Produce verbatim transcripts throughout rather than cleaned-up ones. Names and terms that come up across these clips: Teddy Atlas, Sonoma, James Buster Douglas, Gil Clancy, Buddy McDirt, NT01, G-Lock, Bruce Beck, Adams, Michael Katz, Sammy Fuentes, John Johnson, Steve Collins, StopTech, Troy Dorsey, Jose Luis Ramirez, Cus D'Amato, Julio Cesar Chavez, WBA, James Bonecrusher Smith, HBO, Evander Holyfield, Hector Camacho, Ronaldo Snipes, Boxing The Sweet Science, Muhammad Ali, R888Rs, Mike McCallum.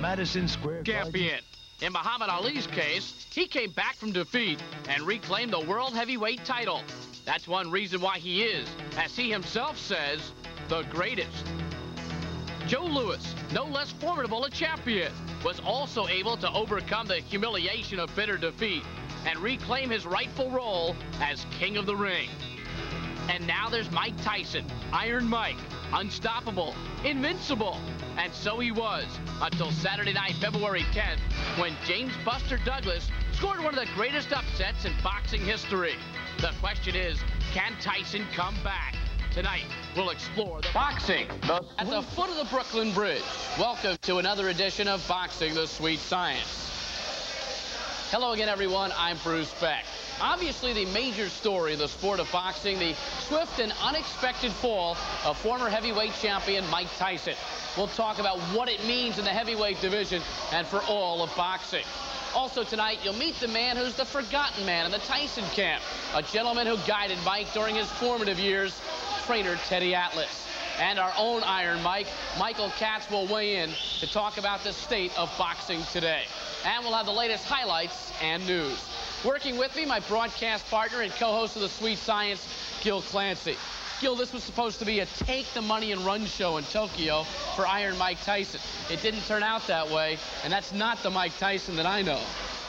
Madison Square champion. In Muhammad Ali's case, he came back from defeat and reclaimed the world heavyweight title. That's one reason why he is, as he himself says, the greatest. Joe Louis, no less formidable a champion, was also able to overcome the humiliation of bitter defeat and reclaim his rightful role as king of the ring. And now there's Mike Tyson, Iron Mike, unstoppable, invincible. And so he was until Saturday night, February tenth, when James Buster Douglas scored one of the greatest upsets in boxing history. The question is, can Tyson come back? Tonight, we'll explore the boxing at the foot of the Brooklyn Bridge. Welcome to another edition of Boxing the Sweet Science. Hello again, everyone. I'm Bruce Beck. Obviously, the major story of the sport of boxing, the swift and unexpected fall of former heavyweight champion Mike Tyson. We'll talk about what it means in the heavyweight division and for all of boxing. Also tonight, you'll meet the man who's the forgotten man in the Tyson camp, a gentleman who guided Mike during his formative years, trainer Teddy Atlas. And our own Iron Mike, Michael Katz, will weigh in to talk about the state of boxing today. And we'll have the latest highlights and news. Working with me, my broadcast partner and co-host of The Sweet Science, Gil Clancy. Gil, this was supposed to be a take the money and run show in Tokyo for Iron Mike Tyson. It didn't turn out that way, and that's not the Mike Tyson that I know.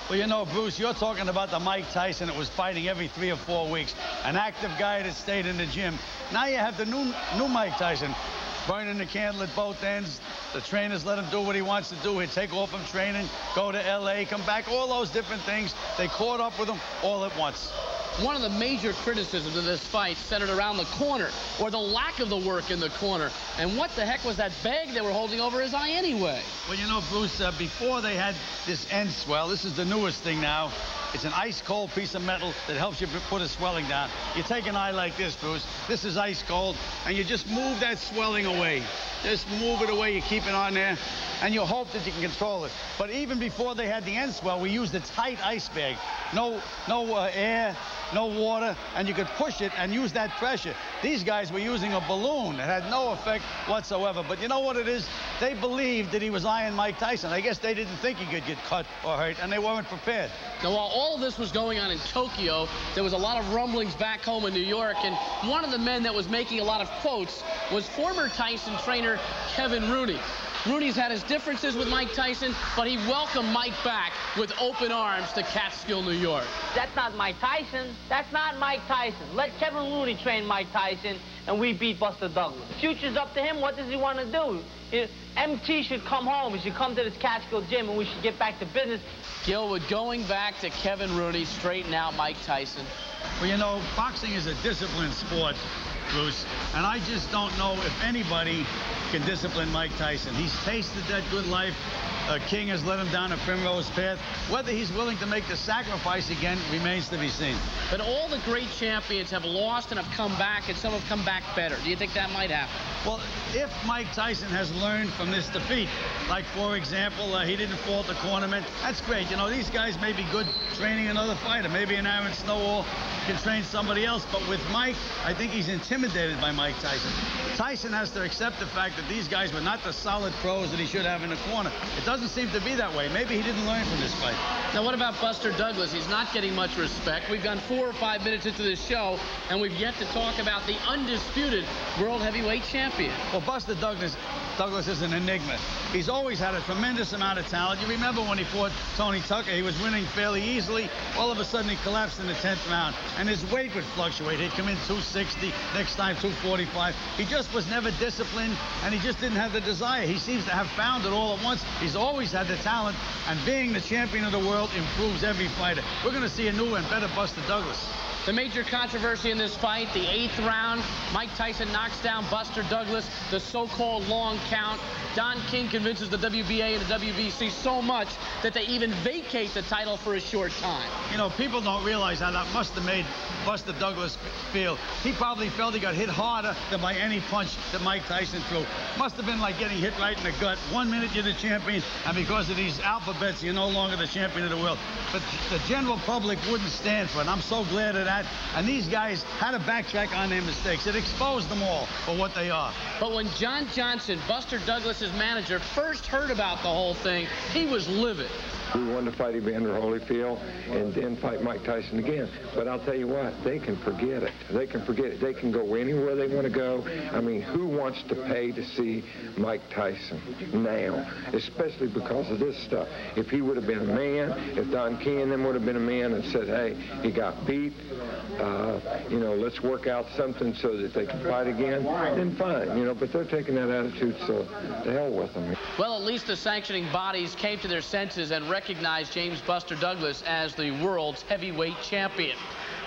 Well, you know, Bruce, you're talking about the Mike Tyson that was fighting every three or four weeks, an active guy that stayed in the gym. Now you have the new, new Mike Tyson, burning the candle at both ends. The trainers let him do what he wants to do. He'd take off from training, go to L A, come back, all those different things. They caught up with him all at once. One of the major criticisms of this fight centered around the corner, or the lack of the work in the corner. And what the heck was that bag they were holding over his eye anyway? Well, you know, Bruce, uh, before they had this end swell, this is the newest thing now. It's an ice-cold piece of metal that helps you put a swelling down. You take an eye like this, Bruce. This is ice-cold, and you just move that swelling away. Just move it away. You keep it on there, and you hope that you can control it. But even before they had the end swell, we used a tight ice bag. No, no uh, air, no water, and you could push it and use that pressure. These guys were using a balloon. It had no effect whatsoever. But you know what it is? They believed that he was eyeing Mike Tyson. I guess they didn't think he could get cut or hurt, and they weren't prepared. Now, while all of this was going on in Tokyo, there was a lot of rumblings back home in New York, and one of the men that was making a lot of quotes was former Tyson trainer Kevin Rooney. Rooney's had his differences with Mike Tyson, but he welcomed Mike back with open arms to Catskill, New York. That's not Mike Tyson. That's not Mike Tyson. Let Kevin Rooney train Mike Tyson, and we beat Buster Douglas. Future's up to him. What does he want to do? His M T should come home. He should come to this Catskill gym, and we should get back to business. Gil, would going back to Kevin Rooney straighten out Mike Tyson? Well, you know, boxing is a disciplined sport, Bruce, and I just don't know if anybody can discipline Mike Tyson. He's tasted that good life. Uh, King has led him down a primrose path. Whether he's willing to make the sacrifice again remains to be seen. But all the great champions have lost and have come back, and some have come back better. Do you think that might happen? Well, if Mike Tyson has learned from this defeat, like, for example, uh, he didn't fault the cornerman, that's great. You know, these guys may be good training another fighter. Maybe an Aaron Snowall can train somebody else. But with Mike, I think he's intimidated by Mike Tyson. Tyson has to accept the fact that these guys were not the solid pros that he should have in the corner. It doesn't seem to be that way. Maybe he didn't learn from this fight. Now, what about Buster Douglas? He's not getting much respect. We've gone four or five minutes into this show, and we've yet to talk about the undisputed world heavyweight champion. Well, Buster Douglas, Douglas is an enigma. He's always had a tremendous amount of talent. You remember when he fought Tony Tucker, he was winning fairly easily. All of a sudden, he collapsed in the tenth round, and his weight would fluctuate. He'd come in two sixty, next time two forty-five. He just was never disciplined, and he just didn't have the desire. He seems to have found it all at once. He's always had the talent, and being the champion of the world improves every fighter. We're going to see a new and better Buster Douglas. The major controversy in this fight, the eighth round, Mike Tyson knocks down Buster Douglas, the so-called long count. Don King convinces the W B A and the W B C so much that they even vacate the title for a short time. You know, people don't realize how that must have made Buster Douglas feel. He probably felt he got hit harder than by any punch that Mike Tyson threw. Must have been like getting hit right in the gut. One minute you're the champion, and because of these alphabets, you're no longer the champion of the world. But the general public wouldn't stand for it. I'm so glad it that. And these guys had to backtrack on their mistakes. It exposed them all for what they are. But when John Johnson, Buster Douglas's manager, first heard about the whole thing, he was livid. We wanted to fight Evander Holyfield and then fight Mike Tyson again. But I'll tell you what, they can forget it. They can forget it. They can go anywhere they want to go. I mean, who wants to pay to see Mike Tyson now, especially because of this stuff? If he would have been a man, if Don King and them would have been a man and said, hey, he got beat, uh, you know, let's work out something so that they can fight again, then fine, you know. But they're taking that attitude, so to hell with them. Well, at least the sanctioning bodies came to their senses and recognized recognized James Buster Douglas as the world's heavyweight champion.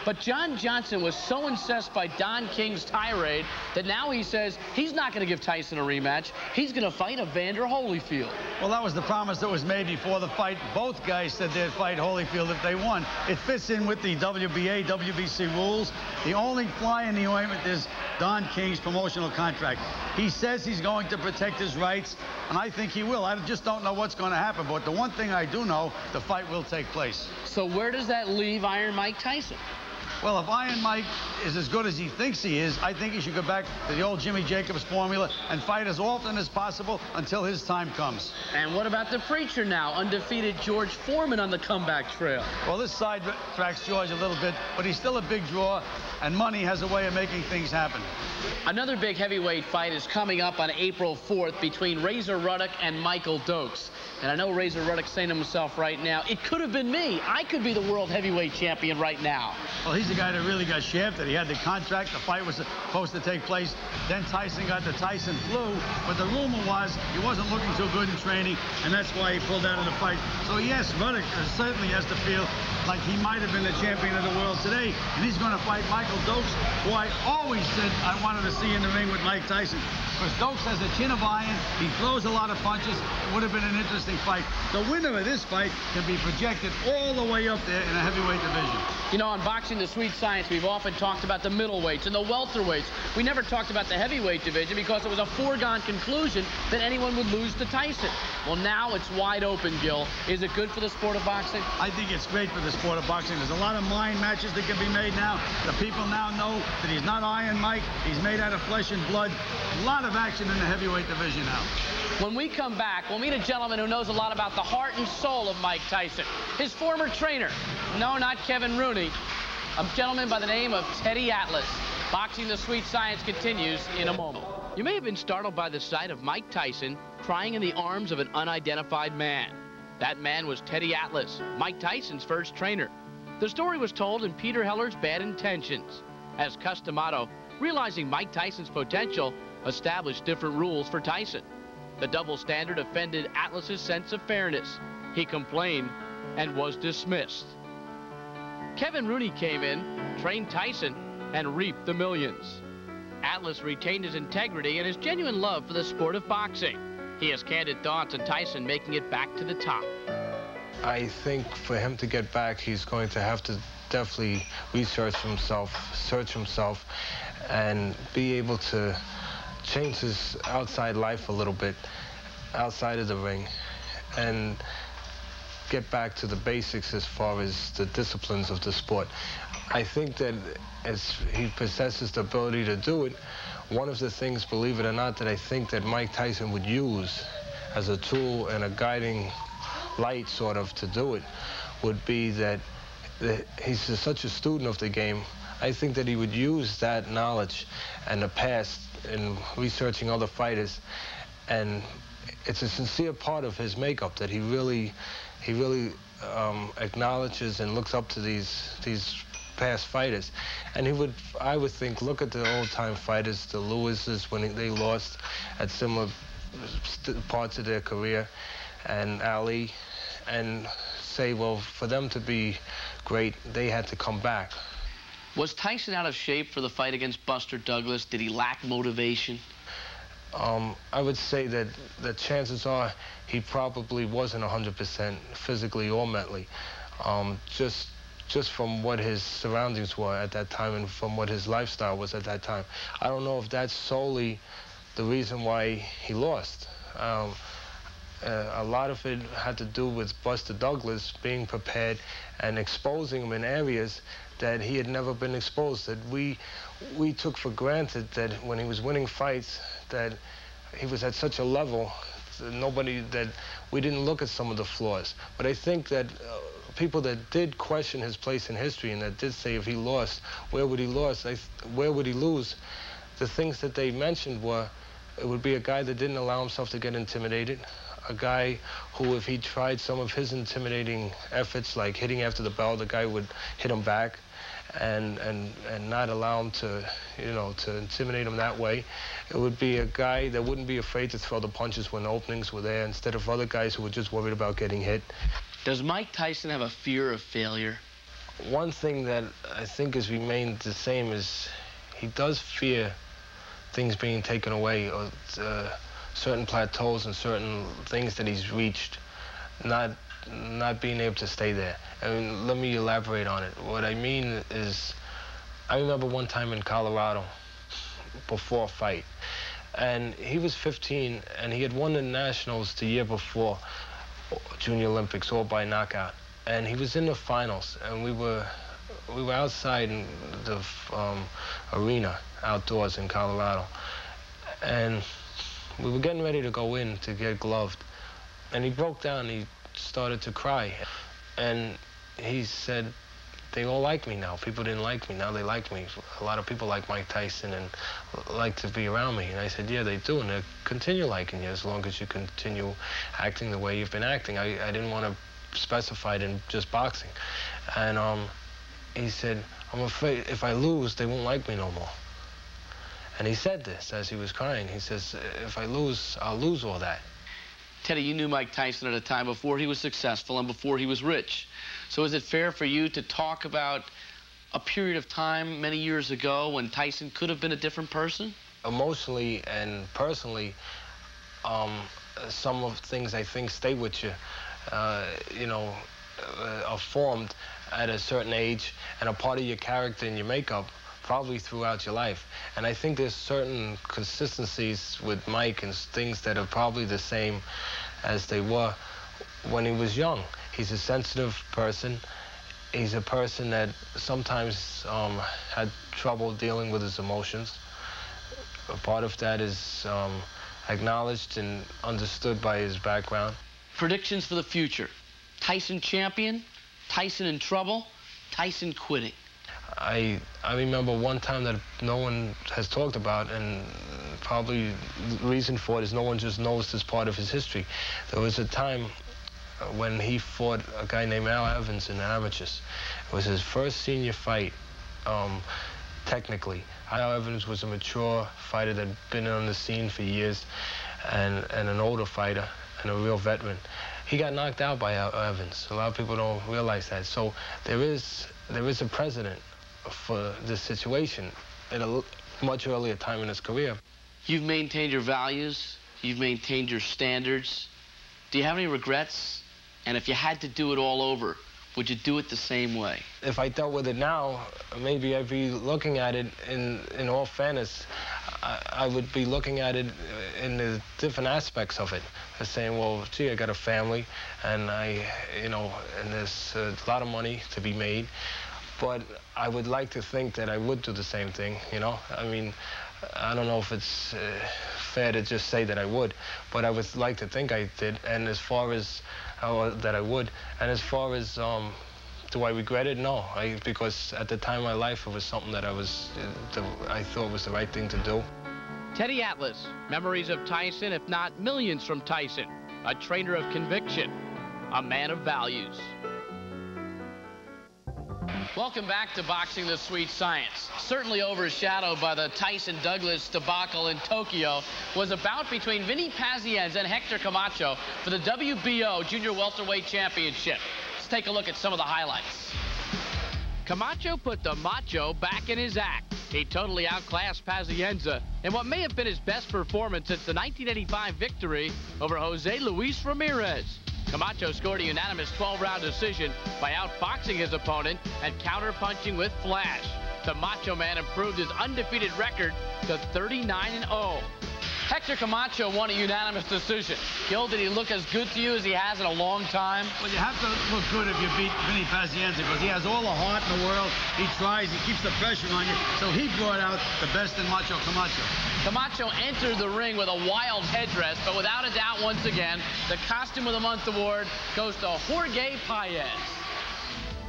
But John Johnson was so incensed by Don King's tirade that now he says he's not going to give Tyson a rematch. He's going to fight Evander Holyfield. Well, that was the promise that was made before the fight. Both guys said they'd fight Holyfield if they won. It fits in with the W B A, W B C rules. The only fly in the ointment is Don King's promotional contract. He says he's going to protect his rights, and I think he will. I just don't know what's going to happen, but the one thing I do know, the fight will take place. So where does that leave Iron Mike Tyson? Well, if Iron Mike is as good as he thinks he is, I think he should go back to the old Jimmy Jacobs formula and fight as often as possible until his time comes. And what about the preacher now, undefeated George Foreman on the comeback trail? Well, this side tracks George a little bit, but he's still a big draw, and money has a way of making things happen. Another big heavyweight fight is coming up on April fourth between Razor Ruddock and Michael Dokes. And I know Razor Ruddock's saying to himself right now, it could have been me. I could be the world heavyweight champion right now. Well, he's the guy that really got shafted. He had the contract. The fight was supposed to take place. Then Tyson got the Tyson flu. But the rumor was he wasn't looking too good in training, and that's why he pulled out of the fight. So, yes, Ruddock certainly has to feel like he might have been the champion of the world today. And he's going to fight Michael Dokes, who I always said I wanted to see in the ring with Mike Tyson. Because Dokes has a chin of iron. He throws a lot of punches. It would have been an interesting fight. The winner of this fight can be projected all the way up there in the heavyweight division. You know, on Boxing the Sweet Science, we've often talked about the middleweights and the welterweights. We never talked about the heavyweight division because it was a foregone conclusion that anyone would lose to Tyson. Well, now it's wide open, Gil. Is it good for the sport of boxing? I think it's great for the sport of boxing. There's a lot of mind matches that can be made now. The people now know that he's not Iron Mike. He's made out of flesh and blood. A lot of action in the heavyweight division now. When we come back, we'll meet a gentleman who knows a lot about the heart and soul of Mike Tyson. His former trainer, no, not Kevin Rooney, a gentleman by the name of Teddy Atlas. Boxing the Sweet Science continues in a moment. You may have been startled by the sight of Mike Tyson crying in the arms of an unidentified man. That man was Teddy Atlas, Mike Tyson's first trainer. The story was told in Peter Heller's Bad Intentions, as Cus D'Amato, realizing Mike Tyson's potential, established different rules for Tyson. The double standard offended Atlas's sense of fairness. He complained and was dismissed. Kevin Rooney came in, trained Tyson, and reaped the millions. Atlas retained his integrity and his genuine love for the sport of boxing. He has candid thoughts on Tyson making it back to the top. I think for him to get back, he's going to have to definitely research himself, search himself, and be able to change his outside life a little bit, outside of the ring, and get back to the basics as far as the disciplines of the sport. I think that as he possesses the ability to do it, one of the things, believe it or not, that I think that Mike Tyson would use as a tool and a guiding light sort of to do it would be that, that he's such a student of the game. I think that he would use that knowledge and the past in researching other fighters, and it's a sincere part of his makeup that he really, he really um, acknowledges and looks up to these these past fighters. And he would, I would think, look at the old-time fighters, the Lewises, when they lost at similar parts of their career, and Ali, and say, well, for them to be great, they had to come back. Was Tyson out of shape for the fight against Buster Douglas? Did he lack motivation? Um, I would say that the chances are he probably wasn't one hundred percent physically or mentally, um, just, just from what his surroundings were at that time and from what his lifestyle was at that time. I don't know if that's solely the reason why he lost. Um, uh, a lot of it had to do with Buster Douglas being prepared and exposing him in areas that he had never been exposed, that we we took for granted that when he was winning fights, that he was at such a level that nobody, that we didn't look at some of the flaws. But I think that uh, people that did question his place in history and that did say if he lost, where would he lost, where would he lose, the things that they mentioned were, it would be a guy that didn't allow himself to get intimidated, a guy who, if he tried some of his intimidating efforts, like hitting after the bell, the guy would hit him back and, and, and not allow him to, you know, to intimidate him that way. It would be a guy that wouldn't be afraid to throw the punches when openings were there, instead of other guys who were just worried about getting hit. Does Mike Tyson have a fear of failure? One thing that I think has remained the same is he does fear things being taken away, or uh, certain plateaus and certain things that he's reached, not not being able to stay there. I mean, let me elaborate on it. What I mean is, I remember one time in Colorado before a fight, and he was fifteen, and he had won the Nationals the year before, Junior Olympics, all by knockout, and he was in the finals, and we were we were outside in the um, arena, outdoors in Colorado, and we were getting ready to go in to get gloved, and he broke down and he started to cry, and he said, they all like me now. People didn't like me, now they like me. A lot of people like Mike Tyson and like to be around me. And I said, yeah, they do, and they'll continue liking you as long as you continue acting the way you've been acting. I, I didn't want to specify it in just boxing. And um, he said, I'm afraid if I lose, they won't like me no more. And he said this as he was crying. He says, if I lose, I'll lose all that. Teddy, you knew Mike Tyson at a time before he was successful and before he was rich. So is it fair for you to talk about a period of time many years ago when Tyson could have been a different person? Emotionally and personally, um, some of the things I think stay with you, uh, you know, uh, are formed at a certain age and a part of your character and your makeup, probably throughout your life. And I think there's certain consistencies with Mike and things that are probably the same as they were when he was young. He's a sensitive person. He's a person that sometimes um, had trouble dealing with his emotions. A part of that is um, acknowledged and understood by his background. Predictions for the future. Tyson champion, Tyson in trouble, Tyson quitting. I, I remember one time that no one has talked about, and probably the reason for it is no one just knows this part of his history. There was a time when he fought a guy named Al Evans in amateurs. It was his first senior fight, um, technically. Al Evans was a mature fighter that had been on the scene for years, and, and an older fighter, and a real veteran. He got knocked out by Al Evans. A lot of people don't realize that. So there is, there is a precedent for this situation at a much earlier time in his career. You've maintained your values, you've maintained your standards. Do you have any regrets? And if you had to do it all over, would you do it the same way? If I dealt with it now, maybe I'd be looking at it in, in all fairness. I, I would be looking at it in the different aspects of it, saying, well, gee, I got a family, and I, you know, and there's a lot of money to be made. But I would like to think that I would do the same thing, you know? I mean, I don't know if it's uh, fair to just say that I would, but I would like to think I did, and as far as uh, that I would, and as far as um, do I regret it? No, I, because at the time of my life, it was something that I was, uh, the, I thought was the right thing to do. Teddy Atlas, memories of Tyson, if not millions from Tyson, a trainer of conviction, a man of values. Welcome back to Boxing the Sweet Science. Certainly overshadowed by the Tyson-Douglas debacle in Tokyo was a bout between Vinny Pazienza and Hector Camacho for the W B O Junior Welterweight Championship. Let's take a look at some of the highlights. Camacho put the macho back in his act. He totally outclassed Pazienza in what may have been his best performance since the nineteen eighty-five victory over Jose Luis Ramirez. Camacho scored a unanimous twelve round decision by outboxing his opponent and counter-punching with flash. The Macho Man improved his undefeated record to thirty-nine and oh. Hector Camacho won a unanimous decision. Gil, did he look as good to you as he has in a long time? Well, you have to look good if you beat Vinny Pazienza, because he has all the heart in the world. He tries, he keeps the pressure on you, so he brought out the best in Macho Camacho. Camacho entered the ring with a wild headdress, but without a doubt, once again, the Costume of the Month award goes to Jorge Paez.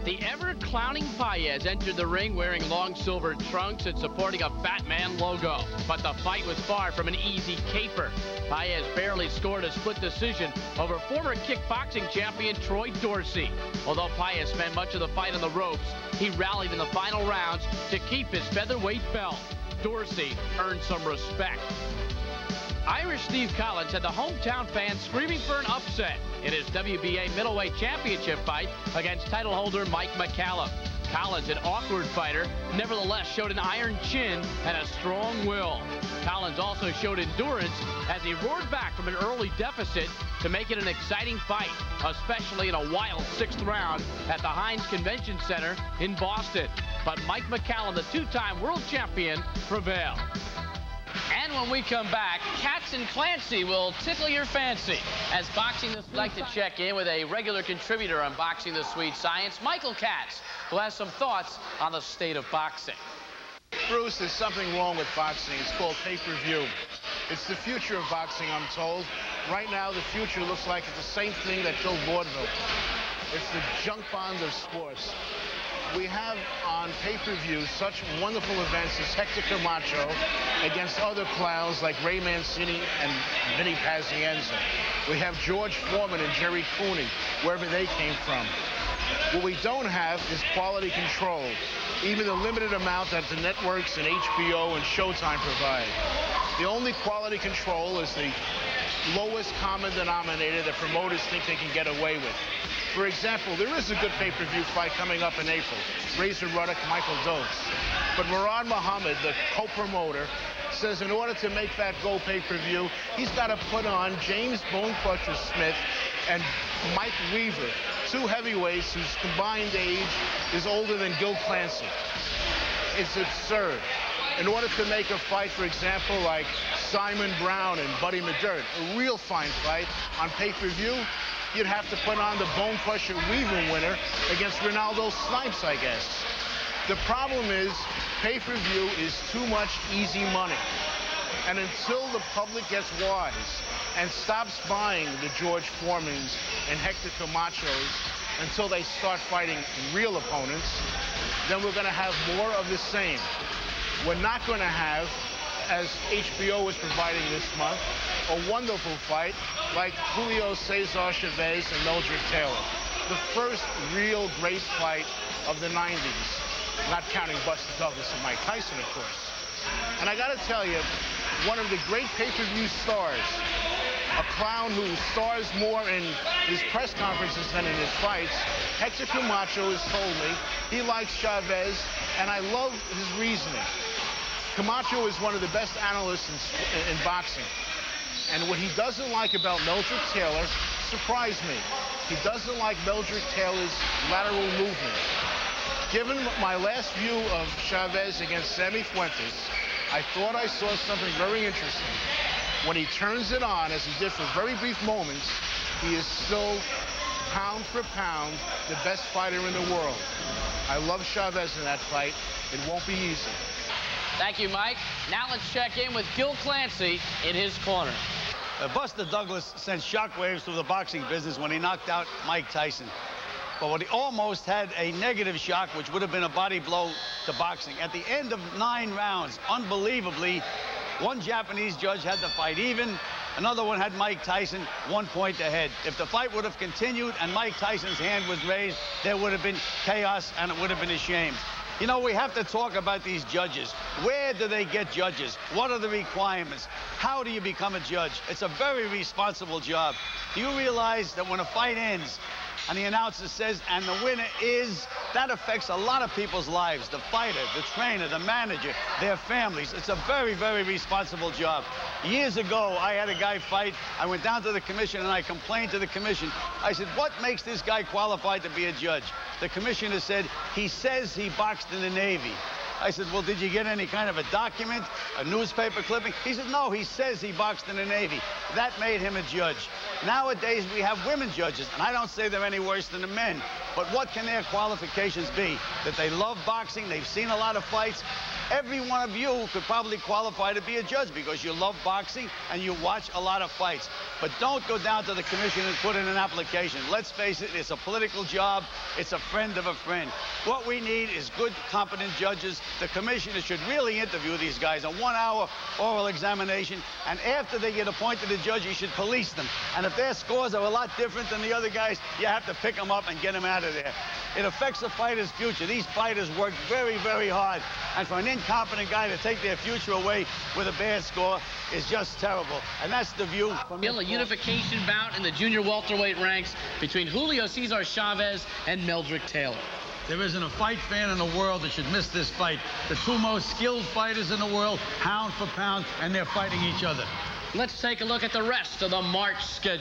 The ever-clowning Paez entered the ring wearing long silver trunks and supporting a Batman logo. But the fight was far from an easy caper. Paez barely scored a split decision over former kickboxing champion Troy Dorsey. Although Paez spent much of the fight on the ropes, he rallied in the final rounds to keep his featherweight belt. Dorsey earned some respect. Irish Steve Collins had the hometown fans screaming for an upset in his W B A middleweight championship fight against title holder Mike McCallum. Collins, an awkward fighter, nevertheless showed an iron chin and a strong will. Collins also showed endurance as he roared back from an early deficit to make it an exciting fight, especially in a wild sixth round at the Heinz Convention Center in Boston. But Mike McCallum, the two-time world champion, prevailed. And when we come back, Katz and Clancy will tickle your fancy. As Boxing This Week, like to check in with a regular contributor on Boxing the Sweet Science, Michael Katz, who has some thoughts on the state of boxing. Bruce, there's something wrong with boxing. It's called pay-per-view. It's the future of boxing, I'm told. Right now, the future looks like it's the same thing that killed vaudeville. It's the junk bond of sports. We have on pay-per-view such wonderful events as Hector Camacho against other clowns like Ray Mancini and Vinny Pazienza. We have George Foreman and Jerry Cooney, wherever they came from. What we don't have is quality control, even the limited amount that the networks and H B O and Showtime provide. The only quality control is the lowest common denominator that promoters think they can get away with. For example, there is a good pay-per-view fight coming up in April, Razor Ruddock, Michael Dokes. But Murad Muhammad, the co-promoter, says in order to make that go pay-per-view, he's got to put on James Bonecrusher Smith and Mike Weaver, two heavyweights whose combined age is older than Gil Clancy. It's absurd. In order to make a fight, for example, like Simon Brown and Buddy McDirt, a real fine fight on pay-per-view, you'd have to put on the Bonecrusher Weaver winner against Ronaldo Snipes, I guess. The problem is pay-per-view is too much easy money. And until the public gets wise and stops buying the George Foremans and Hector Camachos until they start fighting real opponents, then we're going to have more of the same. We're not going to have, as H B O is providing this month, a wonderful fight like Julio Cesar Chavez and Meldrick Taylor. The first real great fight of the nineties, not counting Buster Douglas and Mike Tyson, of course. And I got to tell you, one of the great pay-per-view stars, a clown who stars more in his press conferences than in his fights, Hector Camacho has told me he likes Chavez, and I love his reasoning. Camacho is one of the best analysts in, in, in boxing. And what he doesn't like about Meldrick Taylor surprised me. He doesn't like Meldrick Taylor's lateral movement. Given my last view of Chavez against Sammy Fuentes, I thought I saw something very interesting. When he turns it on, as he did for very brief moments, he is still, pound for pound, the best fighter in the world. I love Chavez in that fight. It won't be easy. Thank you, Mike. Now let's check in with Gil Clancy in his corner. Uh, Buster Douglas sent shockwaves through the boxing business when he knocked out Mike Tyson. But what he almost had a negative shock, which would have been a body blow to boxing. At the end of nine rounds, unbelievably, one Japanese judge had the fight even. Another one had Mike Tyson one point ahead. If the fight would have continued and Mike Tyson's hand was raised, there would have been chaos and it would have been a shame. You know, we have to talk about these judges. Where do they get judges? What are the requirements? How do you become a judge? It's a very responsible job. Do you realize that when a fight ends, and the announcer says, and the winner is, that affects a lot of people's lives, the fighter, the trainer, the manager, their families. It's a very, very responsible job. Years ago, I had a guy fight. I went down to the commission and I complained to the commission. I said, what makes this guy qualified to be a judge? The commissioner said, he says he boxed in the Navy. I said, well, did you get any kind of a document, a newspaper clipping? He said, no, he says he boxed in the Navy. That made him a judge. Nowadays, we have women judges, and I don't say they're any worse than the men. But what can their qualifications be? That they love boxing, they've seen a lot of fights. Every one of you could probably qualify to be a judge because you love boxing and you watch a lot of fights. But don't go down to the commission and put in an application. Let's face it, it's a political job. It's a friend of a friend. What we need is good, competent judges. The commissioner should really interview these guys, a one-hour oral examination. And after they get appointed a judge, you should police them. And if their scores are a lot different than the other guys, you have to pick them up and get them out of there. It affects the fighter's future. These fighters work very, very hard. And for an incompetent guy to take their future away with a bad score is just terrible. And that's the view. Bill, a unification bout in the junior welterweight ranks between Julio Cesar Chavez and Meldrick Taylor. There isn't a fight fan in the world that should miss this fight. The two most skilled fighters in the world, pound for pound, and they're fighting each other. Let's take a look at the rest of the March schedule.